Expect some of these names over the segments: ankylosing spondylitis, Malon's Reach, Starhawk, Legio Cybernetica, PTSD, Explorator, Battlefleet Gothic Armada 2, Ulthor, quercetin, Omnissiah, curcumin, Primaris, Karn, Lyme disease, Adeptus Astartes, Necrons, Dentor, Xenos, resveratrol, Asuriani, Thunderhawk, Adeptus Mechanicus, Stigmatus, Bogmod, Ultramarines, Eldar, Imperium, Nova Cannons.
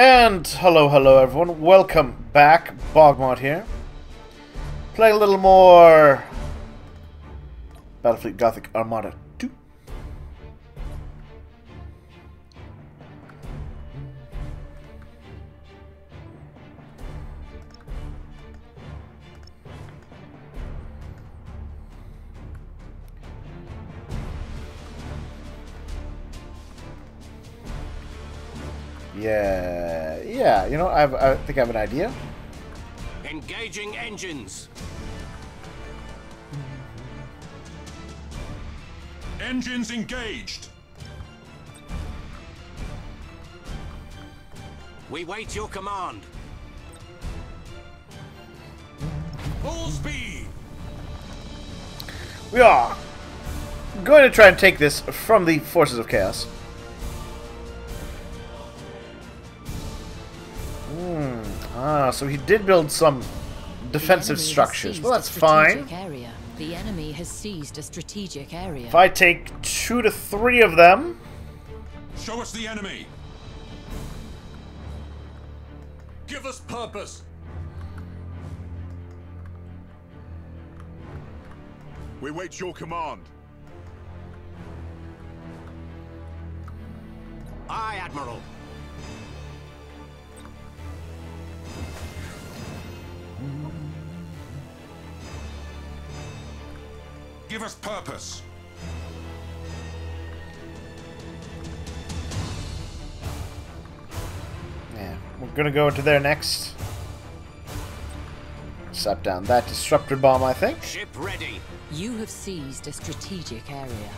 And hello everyone, welcome back, Bogmod here. Play a little more Battlefleet Gothic Armada 2. Yeah, you know, I think I have an idea. Engaging engines. Engines engaged. We wait your command. Full speed. We are going to try and take this from the forces of chaos. So he did build some defensive structures. Well, that's fine. The enemy has seized a strategic area. If I take 2 to 3 of them, show us the enemy. Give us purpose. We wait your command. Aye, Admiral. Give us purpose. Yeah, we're gonna go into there next. Slap down that disruptor bomb, I think. Ship ready. You have seized a strategic area.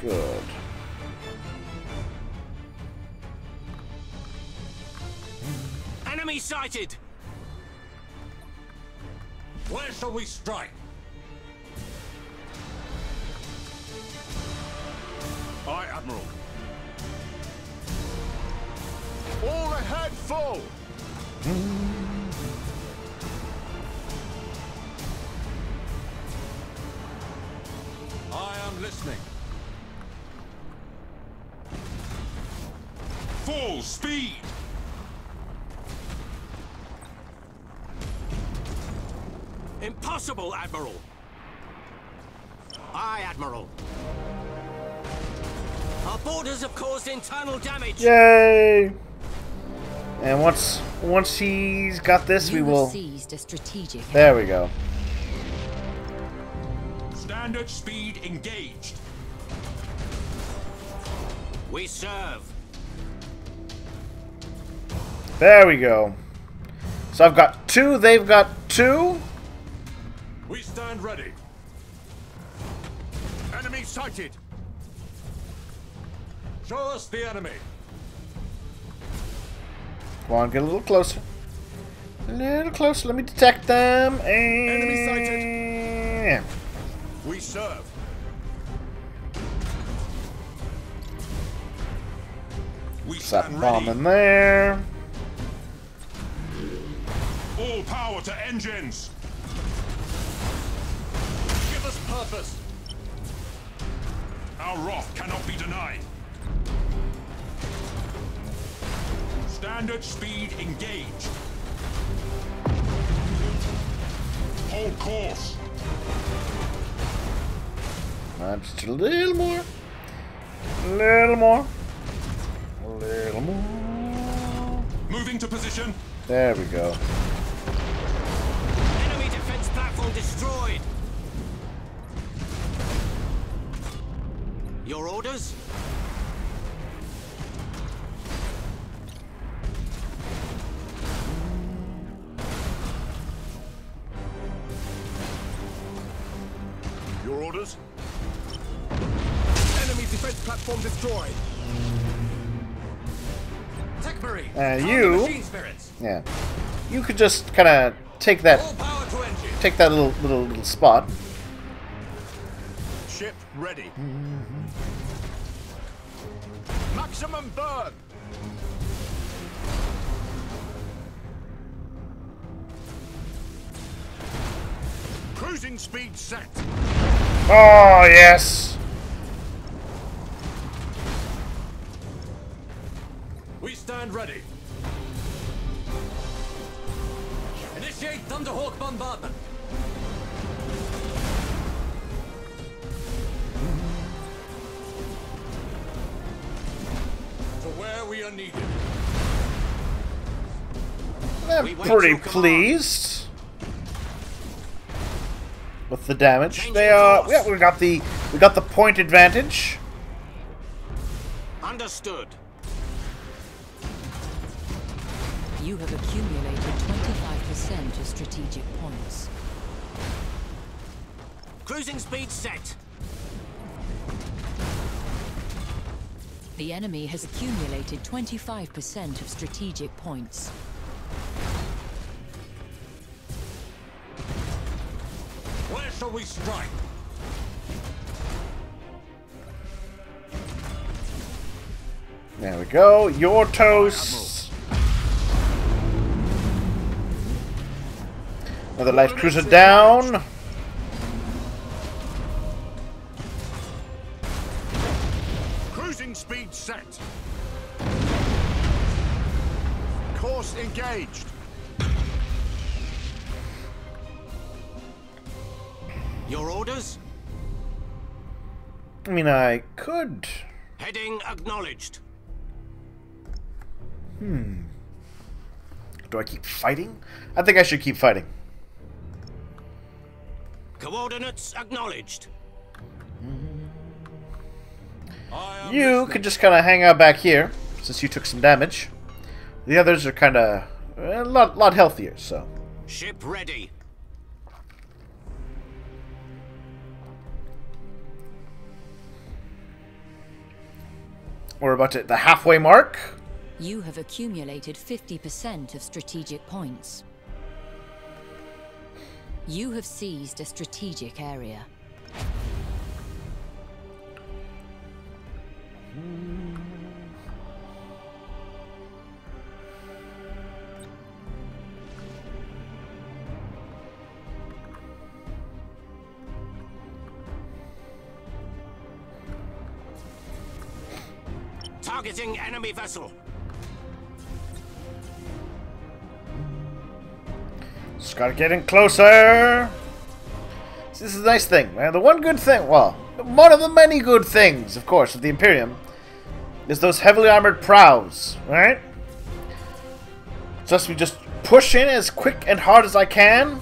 Good. Enemy sighted. Where shall we strike? Aye, Admiral. All ahead, full! I am listening. Full speed! Impossible, Admiral! Aye, Admiral. Our borders have caused internal damage. Yay! And once he's got this, we will. Seized a strategic. There we go. Standard speed engaged. We serve. There we go. So I've got 2. They've got 2. We stand ready. Enemy sighted. Show us the enemy. Come on, get a little closer. A little closer. Let me detect them. And... enemy sighted. We serve. We slap a bomb in there. All power to engines. Give us purpose. Our wrath cannot be denied. Standard speed engaged. Hold course. Just a little more. A little more. A little more. Moving to position. There we go. Enemy defense platform destroyed. Your orders? Enemy defense platform destroyed. And you, yeah, you could just kind of take that little spot. Ship ready. Maximum burn. Cruising speed set. Oh, yes! We stand ready. Initiate Thunderhawk bombardment. To where we are needed. I'm pretty pleased with the damage. They are. Yeah, we got the point advantage. Understood. You have accumulated 25% of strategic points. Cruising speed set. The enemy has accumulated 25% of strategic points. Where shall we strike? There we go. Your toast. Another light cruiser down. Cruising speed set. Course engaged. Your orders? I mean, I could. Heading acknowledged. Hmm. Do I keep fighting? I think I should keep fighting. Coordinates acknowledged. Mm-hmm. You could just kind of hang out back here, since you took some damage. The others are kind of a lot healthier, so. Ship ready. We're about to hit the halfway mark. You have accumulated 50% of strategic points. You have seized a strategic area. Targeting enemy vessel. Just gotta get in closer. So this is a nice thing, man. The one good thing, well, one of the many good things, of course, of the Imperium, is those heavily armored prows, right? Just we just push in as quick and hard as I can.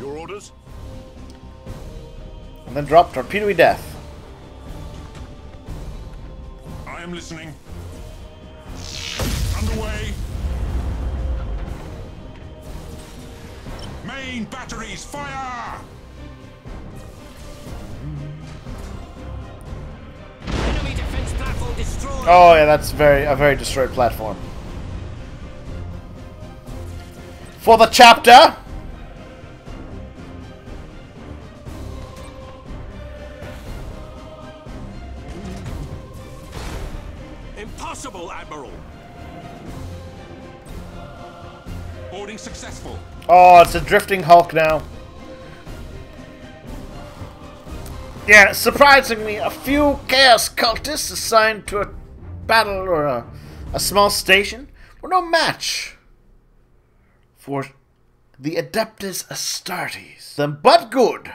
Your orders. And then drop torpedoey death. I am listening. Underway. Main batteries, fire! Enemy defense platform destroyed. Oh yeah, that's a very destroyed platform. For the chapter. Impossible, Admiral. Boarding successful. Oh, it's a drifting Hulk now. Yeah, surprisingly, a few Chaos Cultists assigned to a battle or a small station were no match for the Adeptus Astartes. But good.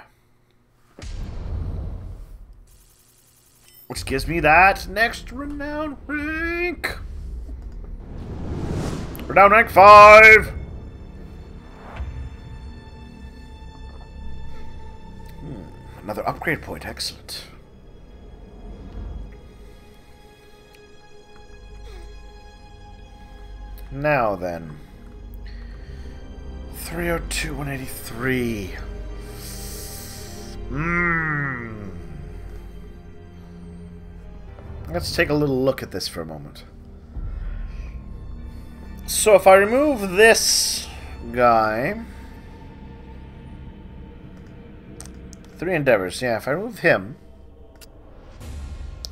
Which gives me that next renowned rank. Renowned rank 5. Another upgrade point, excellent. Now then. 302, 183. Let's take a little look at this for a moment. So if I remove this guy... 3 endeavors, yeah, if I remove him,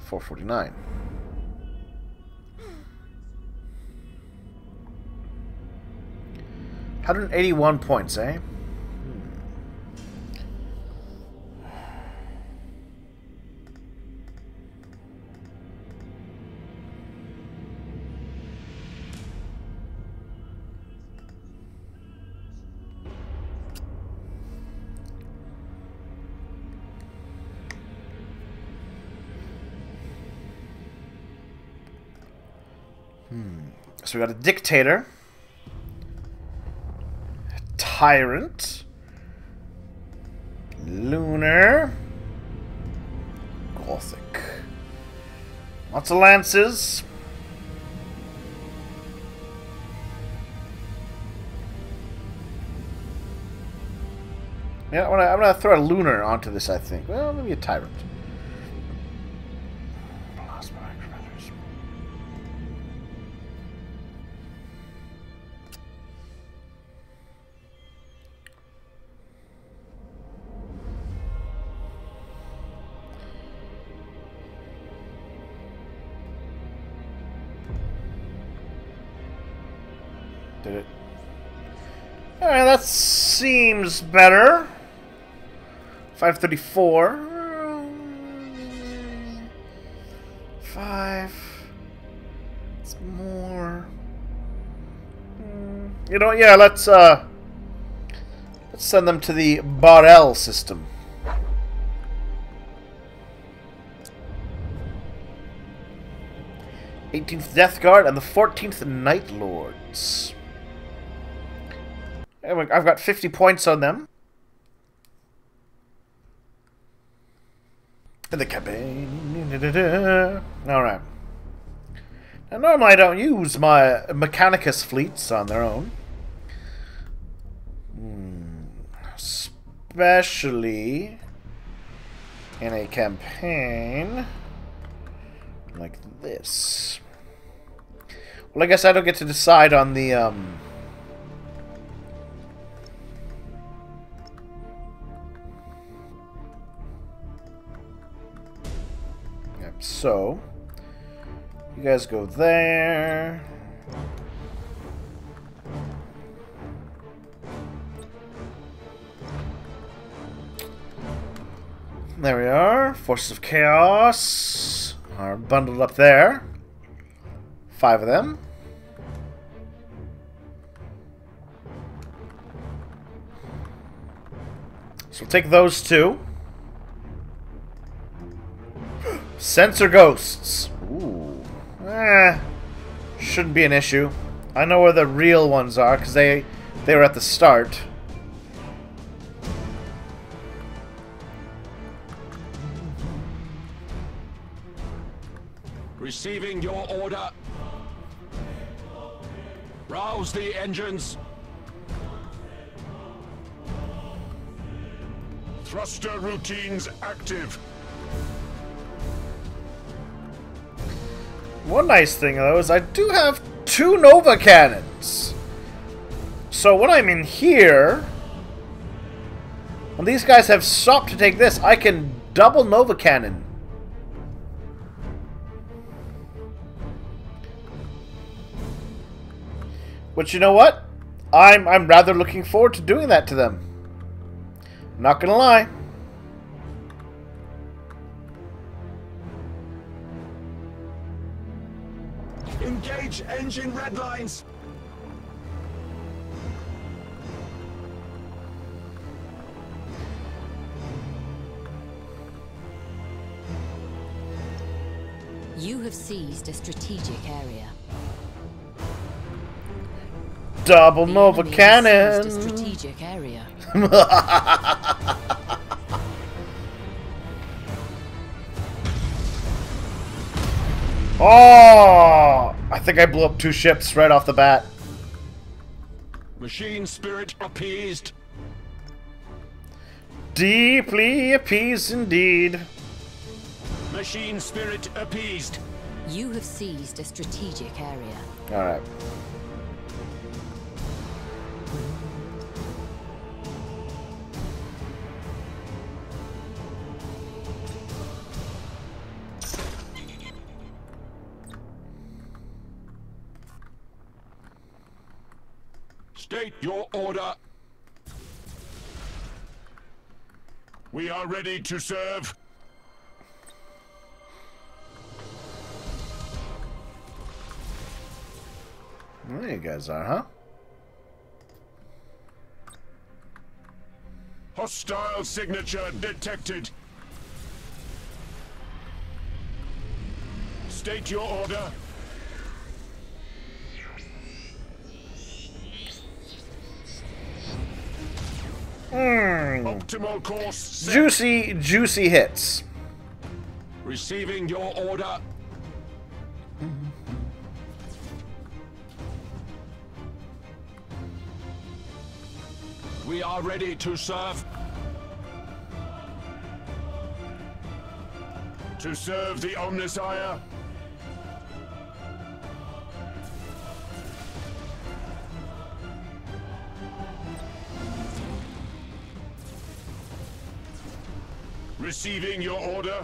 449. Hmm. 181 points, eh? Hmm. So we got a dictator, tyrant, lunar, Gothic. Lots of lances. Yeah, I'm gonna throw a lunar onto this, I think. Well, maybe a tyrant. Plasma activators. Did it? Alright, that seems better. 534, 5. It's more. You know, yeah. Let's send them to the Barrel system. The 18th Death Guard and the 14th Night Lords. Anyway, I've got 50 points on them. The campaign. Alright. Now, normally I don't use my Mechanicus fleets on their own. Especially in a campaign like this. Well, I guess I don't get to decide on the, So, you guys go there. There we are. Forces of Chaos are bundled up there. 5 of them. So we'll take those two. Sensor ghosts. Ooh. Shouldn't be an issue. I know where the real ones are because they were at the start. Receiving your order. Rouse the engines. Thruster routines active. One nice thing, though, is I do have 2 Nova Cannons. So when I'm in here, when these guys have stopped to take this, I can double Nova Cannon. Which, you know what? I'm rather looking forward to doing that to them. Not gonna lie. Engage engine red lines. You have seized a strategic area. Double Nova Cannon. Strategic area. Oh! I think I blew up 2 ships right off the bat. Machine spirit appeased. Deeply appeased indeed. Machine spirit appeased. You have seized a strategic area. Alright. State your order. We are ready to serve. There you guys are, huh? Hostile signature detected. State your order. Optimal course. Juicy, juicy hits. Receiving your order. We are ready to serve. To serve the Omnissiah. Receiving your order.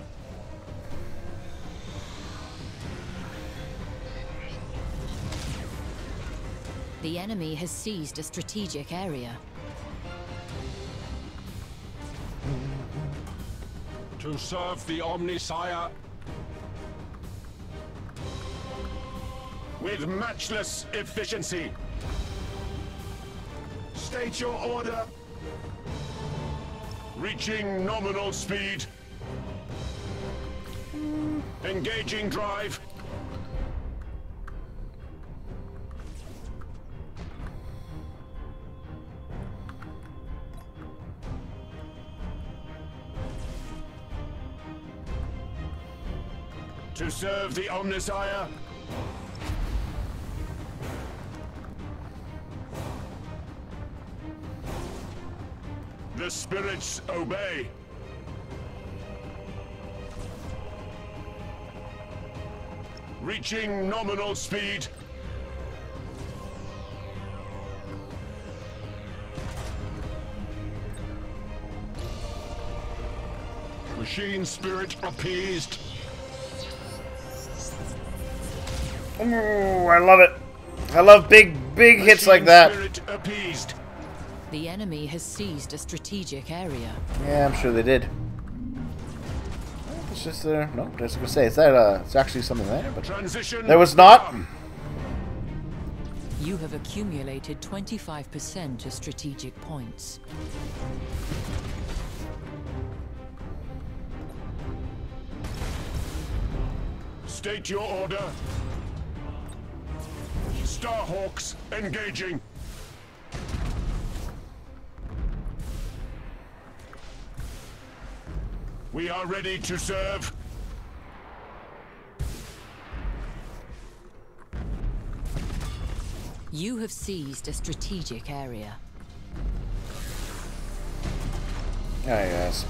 The enemy has seized a strategic area. To serve the Omnissiah with matchless efficiency. State your order. Reaching nominal speed. Engaging drive. To serve the Omnissiah. The spirits obey. Reaching nominal speed. Machine spirit appeased. Ooh, I love it. I love big hits like that. The enemy has seized a strategic area. Yeah, I'm sure they did. It's just there. No, I was gonna say, is that it's actually something there, but there was not. You have accumulated 25% of strategic points. State your order. Starhawks engaging. We are ready to serve. You have seized a strategic area. Alright guys,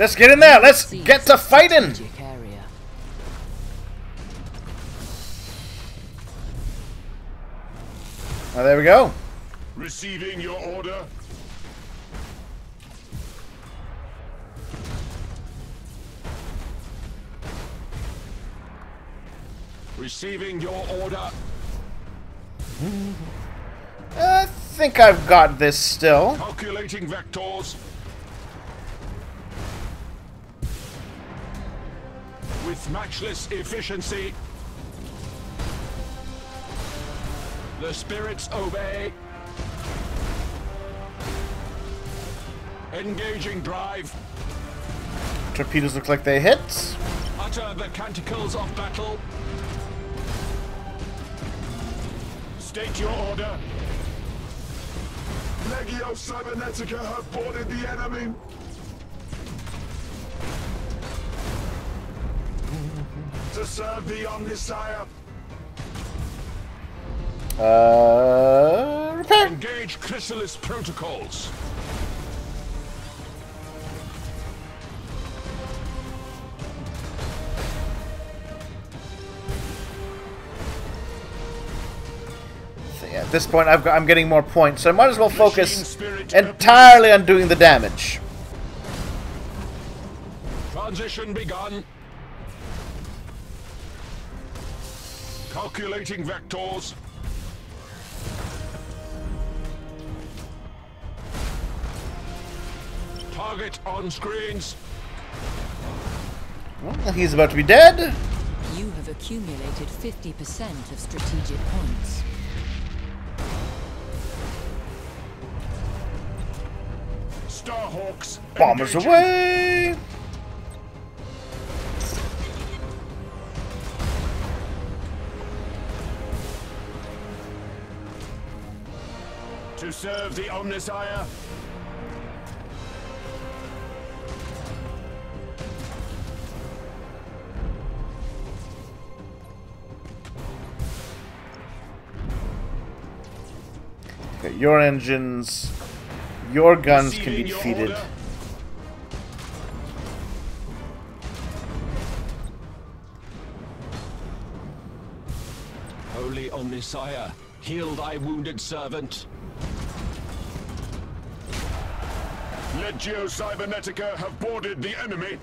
let's get in there. Let's get to fighting. Oh, there we go. Receiving your order. Receiving your order. I think I've got this still. Calculating vectors. With matchless efficiency. The spirits obey. Engaging drive. Torpedoes look like they hit. Utter the canticles of battle. State your order. Legio Cybernetica have boarded the enemy. To serve the Omnissiah. Repair. Engage Chrysalis protocols. So yeah, at this point, I'm getting more points, so I might as well focus entirely on doing the damage. Transition begun. Calculating vectors. Target on screens. Well, he's about to be dead. You have accumulated 50% of strategic points. Starhawks. Bombers engaging. Away. To serve the Omnissiah. Okay, your engines, your guns can be defeated. Holy Omnissiah, heal thy wounded servant. Legio Cybernetica have boarded the enemy.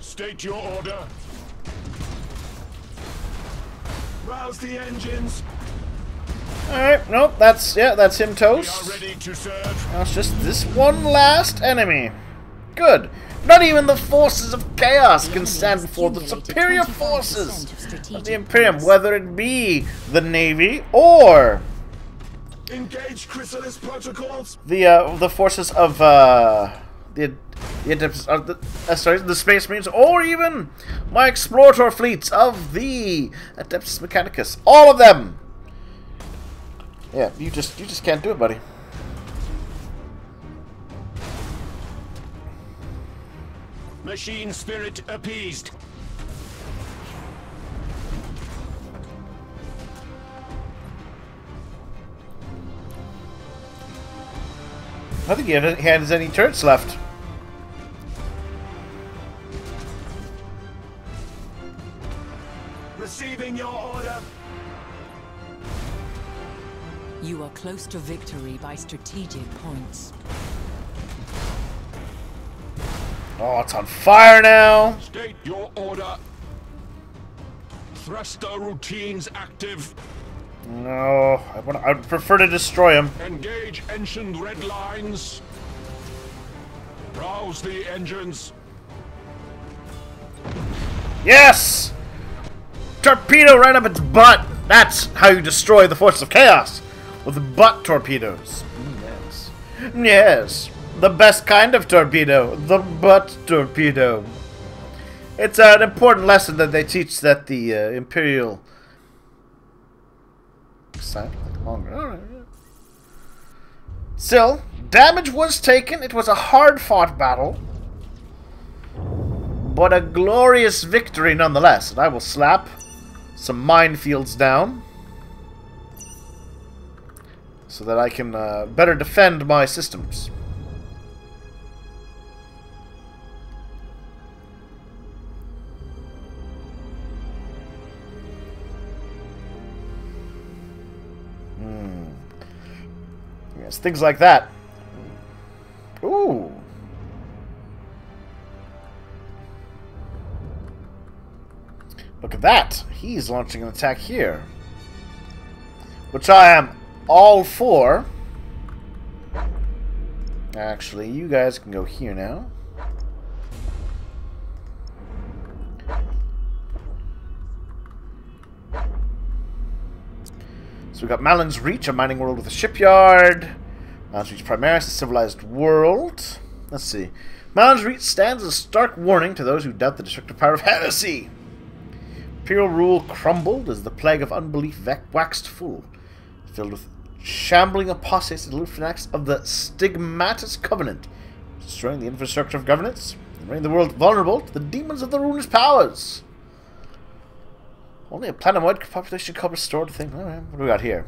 State your order. Rouse the engines. Alright, nope, that's him toast. We are ready to serve. Now it's just this one last enemy. Good. Not even the forces of chaos can stand before the superior forces of the Imperium, whether it be the Navy or engage Chrysalis protocols. The forces of the Space Marines, or even my Explorator fleets of the Adeptus Mechanicus. All of them. Yeah, you just can't do it, buddy. Machine spirit appeased. I think he has any turrets left. Receiving your order. You are close to victory by strategic points. Oh, it's on fire now! State your order. Thruster routines active. No, I'd prefer to destroy him. Engage ancient red lines. Rouse the engines. Yes! Torpedo right up its butt! That's how you destroy the force of chaos. With butt torpedoes. Yes. Yes. The best kind of torpedo, the butt torpedo. It's an important lesson that they teach that the Imperial side longer. All right. Still, damage was taken. It was a hard-fought battle, but a glorious victory nonetheless. And I will slap some minefields down so that I can better defend my systems. Yes, things like that. Ooh. Look at that. He's launching an attack here, which I am all for. Actually, you guys can go here now. So we've got Malon's Reach, a mining world with a shipyard. Malon's Reach Primaris, a civilized world. Let's see. Malon's Reach stands as a stark warning to those who doubt the destructive power of heresy. Imperial rule crumbled as the plague of unbelief waxed full, filled with shambling apostates and lunatics of the Stigmatus Covenant, destroying the infrastructure of governance and rendering the world vulnerable to the demons of the ruinous powers. Only a planet-wide population could restore the thing. Alright, what do we got here?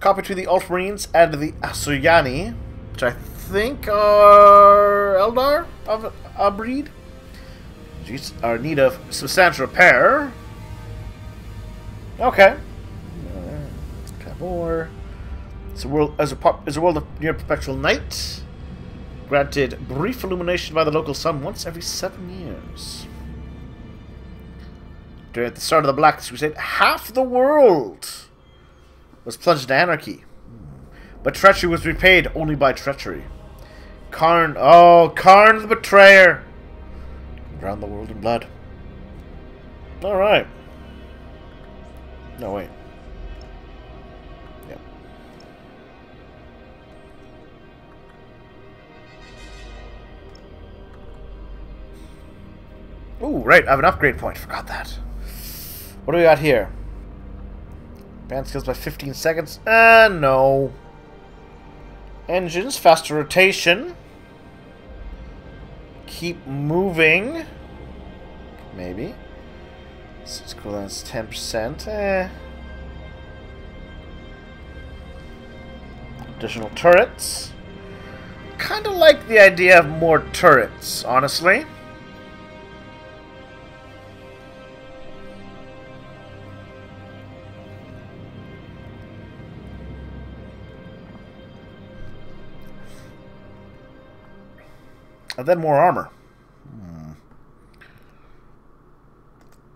Copy to the Ultramarines and the Asuriani, which I think are Eldar of a breed. These are in need of substantial repair. Okay. More. It's a world of near perpetual night. Granted brief illumination by the local sun once every 7 years. At the start of the Black Crusade, half the world was plunged into anarchy, but treachery was repaid only by treachery. Karn, oh, Karn the Betrayer, drowned the world in blood. All right. No wait. Yep. Ooh, right. I have an upgrade point. Forgot that. What do we got here? Advanced skills by 15 seconds. No. Engines, faster rotation. Keep moving. Maybe. So its cooldown's 10%. Additional turrets. Kind of like the idea of more turrets, honestly. And then more armor.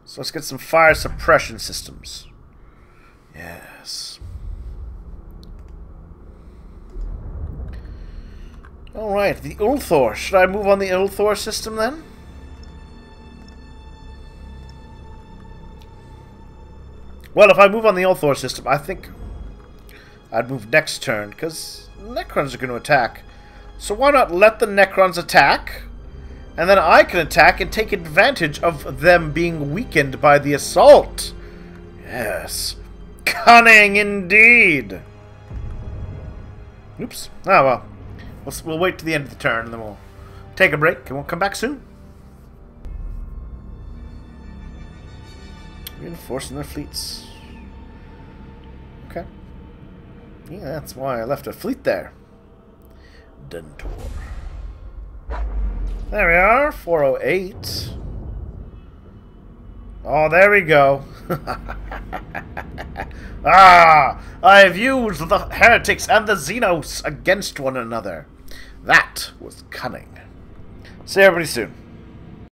So let's get some fire suppression systems. Yes. Alright, the Ulthor. Should I move on the Ulthor system then? Well, if I move on the Ulthor system, I think I'd move next turn, because Necrons are going to attack. So why not let the Necrons attack, and then I can attack and take advantage of them being weakened by the assault. Yes. Cunning indeed. Oops. Ah, well. We'll wait to the end of the turn, and then we'll take a break, and we'll come back soon. Reinforcing their fleets. Okay. Yeah, that's why I left a fleet there. Dentor. There we are, 408. Oh, there we go. Ah, I have used the heretics and the Xenos against one another. That was cunning. See everybody soon.